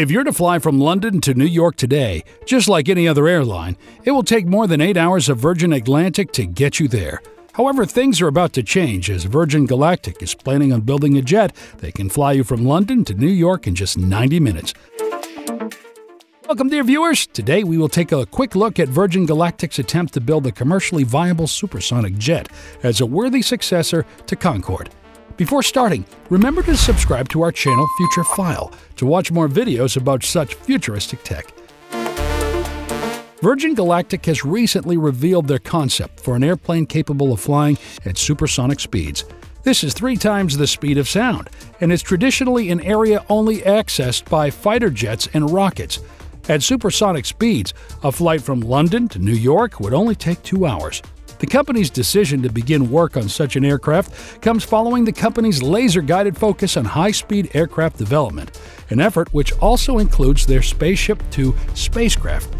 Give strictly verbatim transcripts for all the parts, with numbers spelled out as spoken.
If you're to fly from London to New York today, just like any other airline, it will take more than eight hours of Virgin Atlantic to get you there. However, things are about to change as Virgin Galactic is planning on building a jet that can fly you from London to New York in just ninety minutes. Welcome, dear viewers! Today we will take a quick look at Virgin Galactic's attempt to build a commercially viable supersonic jet as a worthy successor to Concorde. Before starting, remember to subscribe to our channel Futurephile to watch more videos about such futuristic tech. Virgin Galactic has recently revealed their concept for an airplane capable of flying at supersonic speeds. This is three times the speed of sound, and is traditionally an area only accessed by fighter jets and rockets. At supersonic speeds, a flight from London to New York would only take two hours. The company's decision to begin work on such an aircraft comes following the company's laser-guided focus on high-speed aircraft development, an effort which also includes their SpaceShipTwo spacecraft.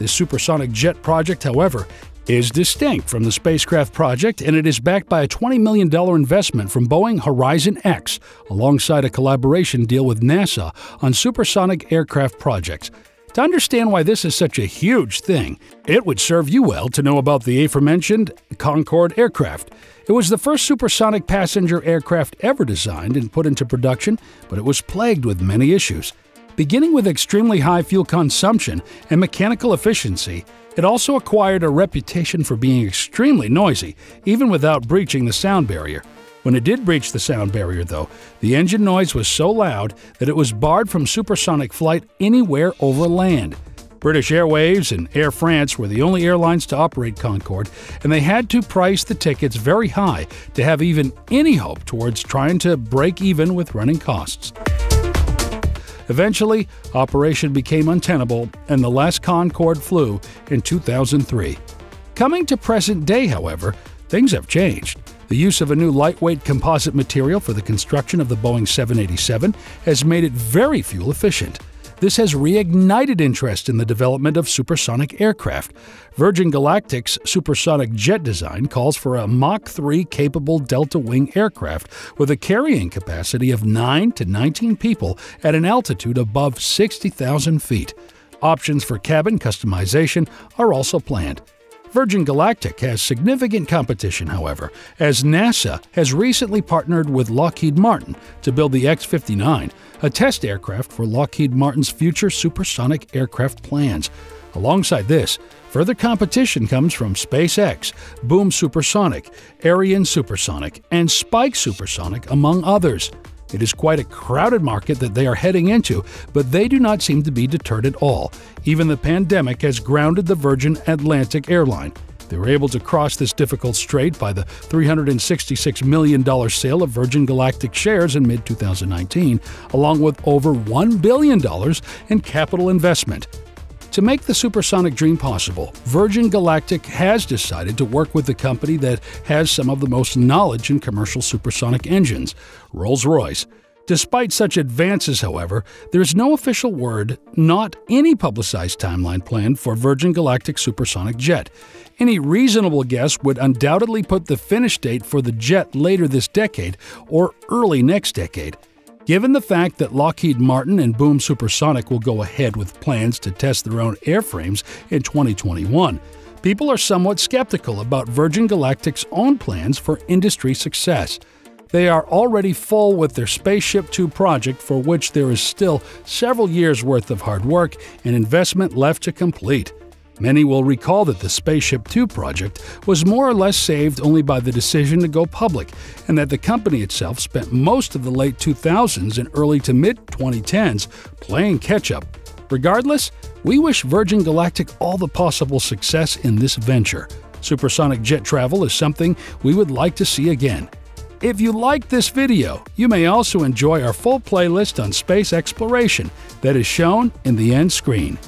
This supersonic jet project, however, is distinct from the spacecraft project, and it is backed by a twenty million dollar investment from Boeing Horizon X, alongside a collaboration deal with NASA on supersonic aircraft projects. To understand why this is such a huge thing, it would serve you well to know about the aforementioned Concorde aircraft. It was the first supersonic passenger aircraft ever designed and put into production, but it was plagued with many issues. Beginning with extremely high fuel consumption and mechanical efficiency, it also acquired a reputation for being extremely noisy, even without breaching the sound barrier. When it did breach the sound barrier, though, the engine noise was so loud that it was barred from supersonic flight anywhere over land. British Airways and Air France were the only airlines to operate Concorde, and they had to price the tickets very high to have even any hope towards trying to break even with running costs. Eventually, operation became untenable, and the last Concorde flew in two thousand three. Coming to present day, however, things have changed. The use of a new lightweight composite material for the construction of the Boeing seven eighty-seven has made it very fuel efficient. This has reignited interest in the development of supersonic aircraft. Virgin Galactic's supersonic jet design calls for a Mach three capable delta-wing aircraft with a carrying capacity of nine to nineteen people at an altitude above sixty thousand feet. Options for cabin customization are also planned. Virgin Galactic has significant competition, however, as NASA has recently partnered with Lockheed Martin to build the X fifty-nine, a test aircraft for Lockheed Martin's future supersonic aircraft plans. Alongside this, further competition comes from SpaceX, Boom Supersonic, Aerion Supersonic, and Spike Supersonic, among others. It is quite a crowded market that they are heading into, but they do not seem to be deterred at all. Even the pandemic has grounded the Virgin Atlantic airline. They were able to cross this difficult strait by the three hundred sixty-six million dollar sale of Virgin Galactic shares in mid two thousand nineteen, along with over one billion dollars in capital investment. To make the supersonic dream possible, Virgin Galactic has decided to work with the company that has some of the most knowledge in commercial supersonic engines, Rolls-Royce. Despite such advances, however, there is no official word, not any publicized timeline planned for Virgin Galactic's supersonic jet. Any reasonable guess would undoubtedly put the finish date for the jet later this decade or early next decade. Given the fact that Lockheed Martin and Boom Supersonic will go ahead with plans to test their own airframes in twenty twenty-one, people are somewhat skeptical about Virgin Galactic's own plans for industry success. They are already full with their SpaceShipTwo project, for which there is still several years' worth of hard work and investment left to complete. Many will recall that the SpaceShipTwo project was more or less saved only by the decision to go public, and that the company itself spent most of the late two thousands and early to mid twenty tens playing catch-up. Regardless, we wish Virgin Galactic all the possible success in this venture. Supersonic jet travel is something we would like to see again. If you liked this video, you may also enjoy our full playlist on space exploration that is shown in the end screen.